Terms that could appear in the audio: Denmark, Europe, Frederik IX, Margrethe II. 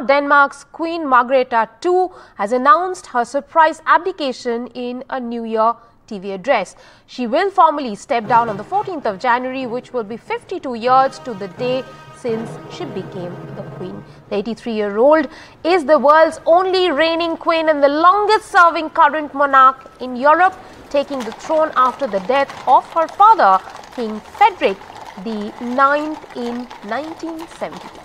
Now Denmark's Queen Margrethe II has announced her surprise abdication in a New Year TV address. She will formally step down on the 14th of January, which will be 52 years to the day since she became the Queen. The 83-year-old is the world's only reigning Queen and the longest-serving current monarch in Europe, taking the throne after the death of her father, King Frederik IX, in 1970.